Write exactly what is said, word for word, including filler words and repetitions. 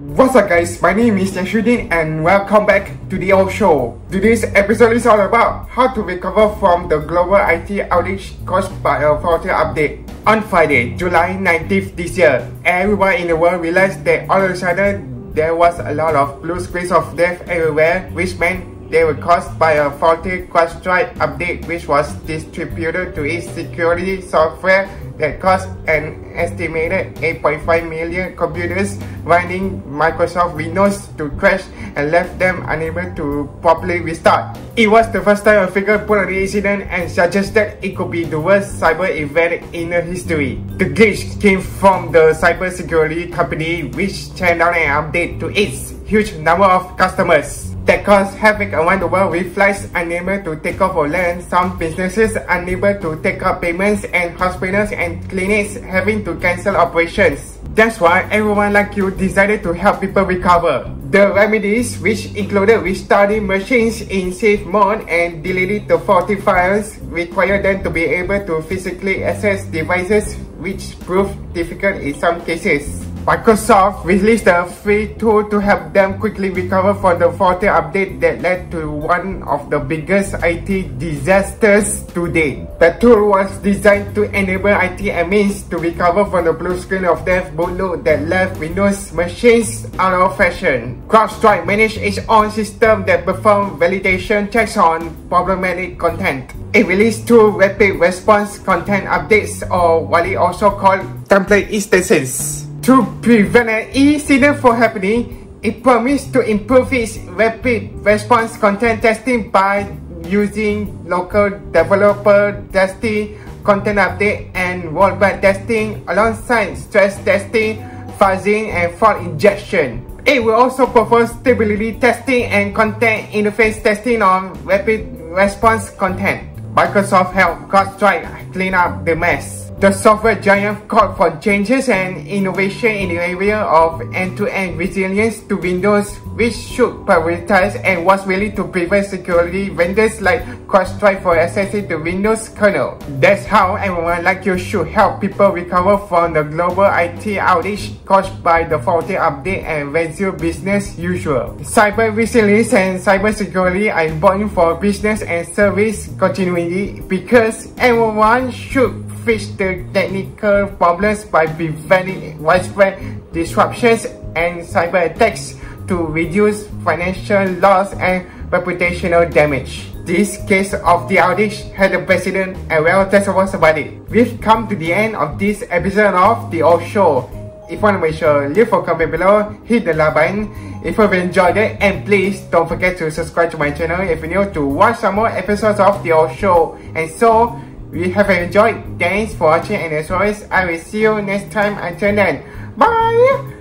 What's up guys, my name is Yashudin and welcome back to The A L L Show. Today's episode is all about how to recover from the global I T outage caused by a firmware update. On Friday, July nineteenth this year, everyone in the world realized that all of a sudden there was a lot of blue screens of death everywhere, which meant they were caused by a faulty CrowdStrike update which was distributed to its security software that cost an estimated eight point five million computers running Microsoft Windows to crash and left them unable to properly restart. It was the first time a figure put on the incident and suggested it could be the worst cyber event in history. The glitch came from the cybersecurity company which turned down an update to its huge number of customers that caused havoc around the world, with flights unable to take off or land, some businesses unable to take up payments, and hospitals and clinics having to cancel operations. That's why everyone like you decided to help people recover. The remedies, which included restarting machines in safe mode and deleting the faulty files, required them to be able to physically access devices, which proved difficult in some cases. Microsoft released a free tool to help them quickly recover from the faulty update that led to one of the biggest I T disasters to date. The tool was designed to enable I T admins to recover from the blue screen of death bootload that left Windows machines out of fashion. CrowdStrike managed its own system that performed validation checks on problematic content. It released two rapid response content updates, or what it also called template instances. To prevent an incident from happening, it promised to improve its rapid response content testing by using local developer testing, content update, and worldwide testing alongside stress testing, fuzzing, and fault injection. It will also perform stability testing and content interface testing on rapid response content. Microsoft helped CrowdStrike clean up the mess. The software giant called for changes and innovation in the area of end-to-end resilience to Windows, which should prioritize and was willing to prevent security vendors like CrowdStrike from accessing the Windows kernel. That's how everyone like you should help people recover from the global I T outage caused by the faulty update and resume business as usual. Cyber resilience and cybersecurity are important for business and service continuity because everyone should fix the technical problems by preventing widespread disruptions and cyber attacks to reduce financial loss and reputational damage. This case of the outage had a precedent, and well, that's what's about it. We've come to the end of this episode of The A L L Show. If you want to make sure, leave a comment below, hit the like button if you've enjoyed it, and please don't forget to subscribe to my channel if you're new to watch some more episodes of The A L L Show. And so, we have enjoyed. Thanks for watching, and as always, I will see you next time. Until then, bye!